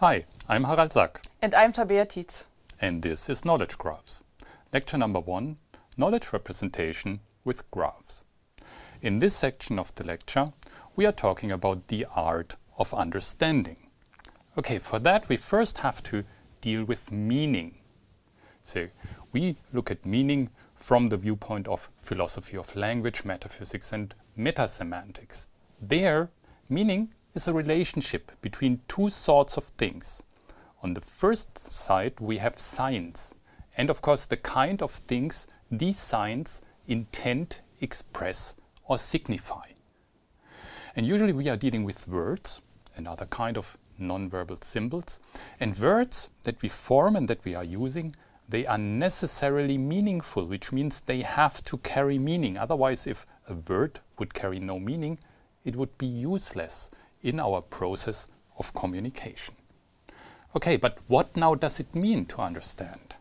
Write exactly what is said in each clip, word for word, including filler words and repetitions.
Hi, I'm Harald Sack. And I'm Tabea Tietz. And this is Knowledge Graphs. Lecture number one, Knowledge Representation with Graphs. In this section of the lecture, we are talking about the art of understanding. Okay, for that we first have to deal with meaning. So, we look at meaning from the viewpoint of philosophy of language, metaphysics and metasemantics. There, meaning is a relationship between two sorts of things. On the first side we have signs, and of course the kind of things these signs intend, express or signify. And usually we are dealing with words, another kind of non-verbal symbols, and words that we form and that we are using, they are necessarily meaningful, which means they have to carry meaning. Otherwise, if a word would carry no meaning, it would be useless in our process of communication. Okay, but what now does it mean to understand?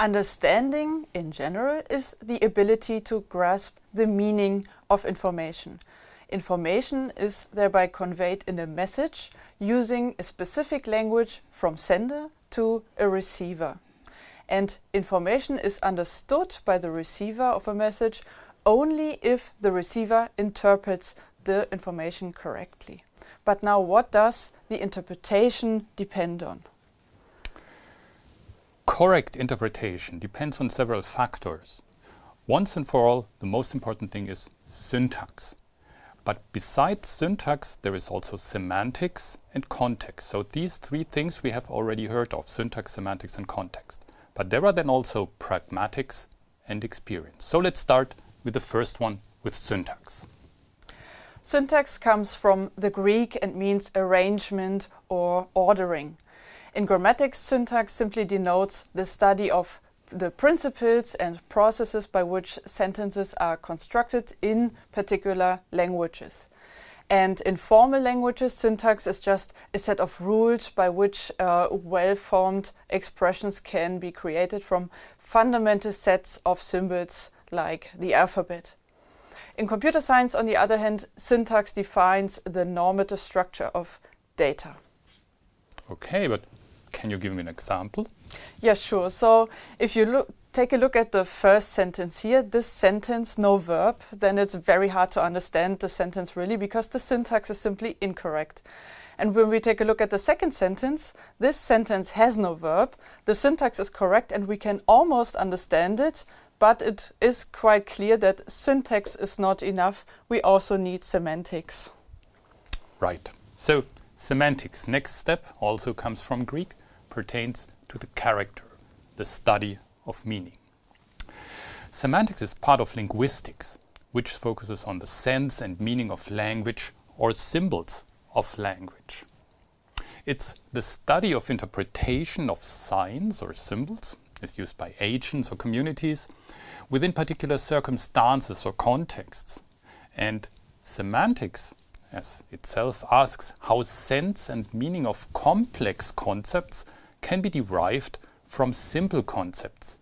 Understanding, in general, is the ability to grasp the meaning of information. Information is thereby conveyed in a message using a specific language from sender to a receiver. And information is understood by the receiver of a message only if the receiver interprets the information correctly. But now, what does the interpretation depend on? Correct interpretation depends on several factors. Once and for all, the most important thing is syntax. But besides syntax, there is also semantics and context. So these three things we have already heard of, syntax, semantics and context. But there are then also pragmatics and experience. So let's start with the first one, with syntax. Syntax comes from the Greek and means arrangement or ordering. In grammatics, syntax simply denotes the study of the principles and processes by which sentences are constructed in particular languages. And in formal languages, syntax is just a set of rules by which uh, well-formed expressions can be created from fundamental sets of symbols like the alphabet. In computer science, on the other hand, syntax defines the normative structure of data. Okay, but can you give me an example? Yeah, sure. So if you look, take a look at the first sentence here, this sentence, no verb, then it's very hard to understand the sentence really, because the syntax is simply incorrect. And when we take a look at the second sentence, this sentence has no verb, the syntax is correct and we can almost understand it, but it is quite clear that syntax is not enough. We also need semantics. Right. So semantics, next step, also comes from Greek, pertains to the character, the study of meaning. Semantics is part of linguistics, which focuses on the sense and meaning of language or symbols of language. It's the study of interpretation of signs or symbols, is used by agents or communities, within particular circumstances or contexts. And semantics, as itself asks how sense and meaning of complex concepts can be derived from simple concepts.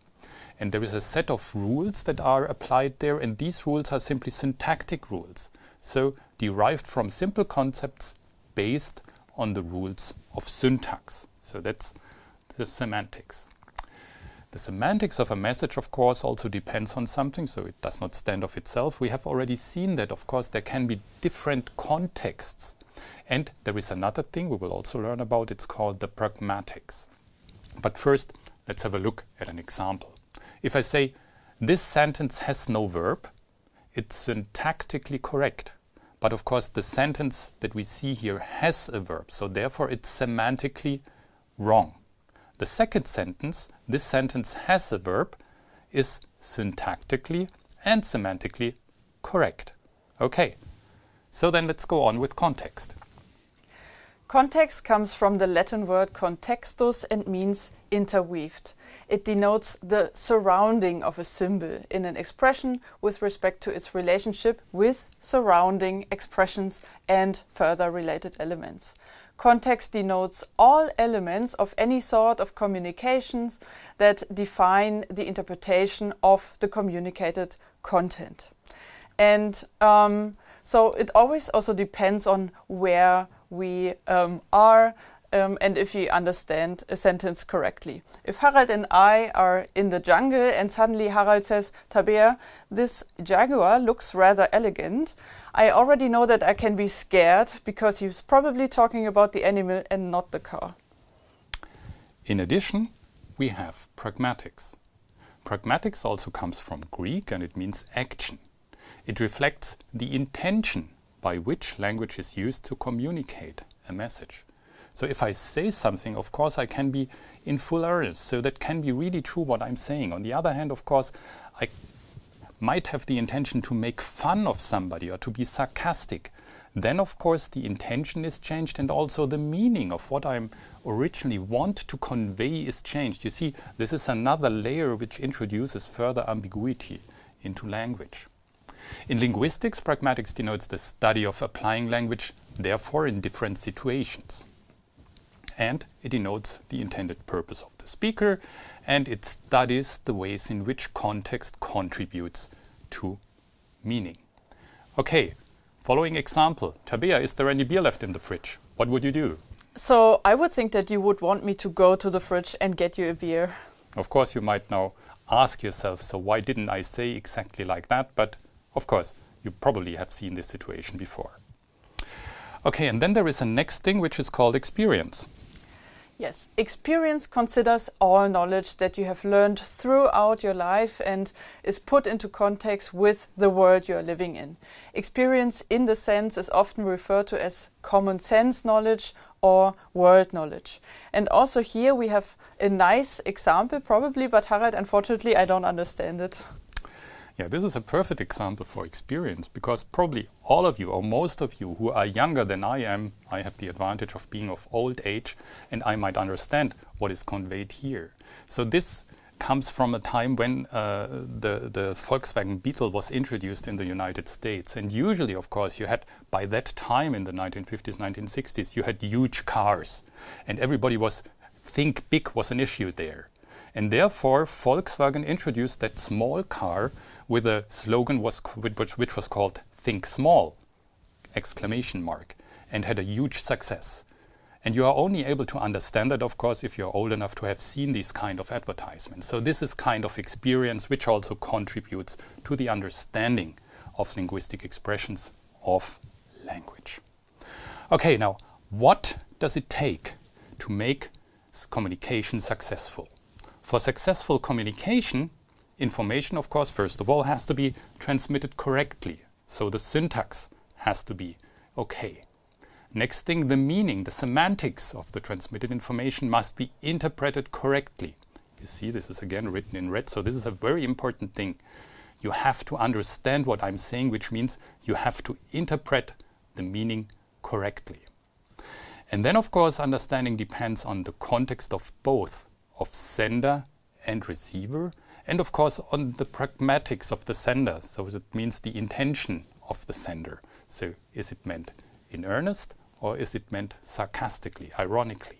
And there is a set of rules that are applied there, and these rules are simply syntactic rules, so derived from simple concepts based on the rules of syntax. So that's the semantics. The semantics of a message, of course, also depends on something, so it does not stand of itself. We have already seen that, of course, there can be different contexts. And there is another thing we will also learn about, it's called the pragmatics. But first, let's have a look at an example. If I say, this sentence has no verb, it's syntactically correct. But of course, the sentence that we see here has a verb, so therefore it's semantically wrong. The second sentence, this sentence has a verb, is syntactically and semantically correct. Okay, so then let's go on with context. Context comes from the Latin word contextus and means interweaved. It denotes the surrounding of a symbol in an expression with respect to its relationship with surrounding expressions and further related elements. Context denotes all elements of any sort of communications that define the interpretation of the communicated content. And um, so it always also depends on where we um, are. um, and if you understand a sentence correctly. If Harald and I are in the jungle and suddenly Harald says, "Tabea, this jaguar looks rather elegant," I already know that I can be scared because he's probably talking about the animal and not the car. In addition, we have pragmatics. Pragmatics also comes from Greek and it means action. It reflects the intention by which language is used to communicate a message. So if I say something, of course, I can be in full earnest, so that can be really true what I'm saying. On the other hand, of course, I might have the intention to make fun of somebody or to be sarcastic. Then, of course, the intention is changed and also the meaning of what I'm originally want to convey is changed. You see, this is another layer which introduces further ambiguity into language. In linguistics, pragmatics denotes the study of applying language, therefore, in different situations. And it denotes the intended purpose of the speaker, and it studies the ways in which context contributes to meaning. Okay, following example. Tabea, is there any beer left in the fridge? What would you do? So I would think that you would want me to go to the fridge and get you a beer. Of course, you might now ask yourself, so why didn't I say exactly like that? But of course, you probably have seen this situation before. Okay, and then there is a next thing which is called experience. Yes, experience considers all knowledge that you have learned throughout your life and is put into context with the world you are living in. Experience in the sense is often referred to as common sense knowledge or world knowledge. And also here we have a nice example probably, but Harald, unfortunately, I don't understand it. Yeah, this is a perfect example for experience because probably all of you or most of you who are younger than I am, I have the advantage of being of old age and I might understand what is conveyed here. So this comes from a time when uh, the, the Volkswagen Beetle was introduced in the United States. And usually, of course, you had by that time in the nineteen fifties, nineteen sixties, you had huge cars and everybody was think big was an issue there. And therefore, Volkswagen introduced that small car with a slogan was which, which was called "Think Small!" exclamation mark, and had a huge success. And you are only able to understand that, of course, if you're old enough to have seen these kind of advertisements. So this is kind of experience which also contributes to the understanding of linguistic expressions of language. Okay, now, what does it take to make communication successful? For successful communication, information, of course, first of all, has to be transmitted correctly. So the syntax has to be okay. Next thing, the meaning, the semantics of the transmitted information must be interpreted correctly. You see, this is again written in red, so this is a very important thing. You have to understand what I'm saying, which means you have to interpret the meaning correctly. And then, of course, understanding depends on the context of both of sender and receiver, and of course on the pragmatics of the sender. So that means the intention of the sender. So is it meant in earnest or is it meant sarcastically, ironically?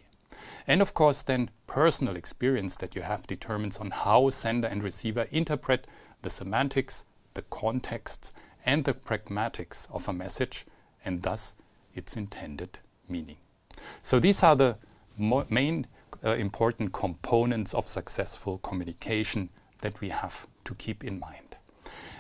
And of course then personal experience that you have determines on how sender and receiver interpret the semantics, the contexts, and the pragmatics of a message and thus its intended meaning. So these are the mo main Uh, important components of successful communication that we have to keep in mind.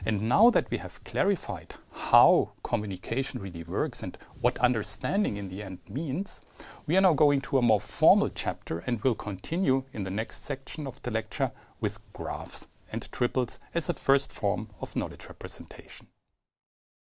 And now that we have clarified how communication really works and what understanding in the end means, we are now going to a more formal chapter and will continue in the next section of the lecture with graphs and triples as a first form of knowledge representation.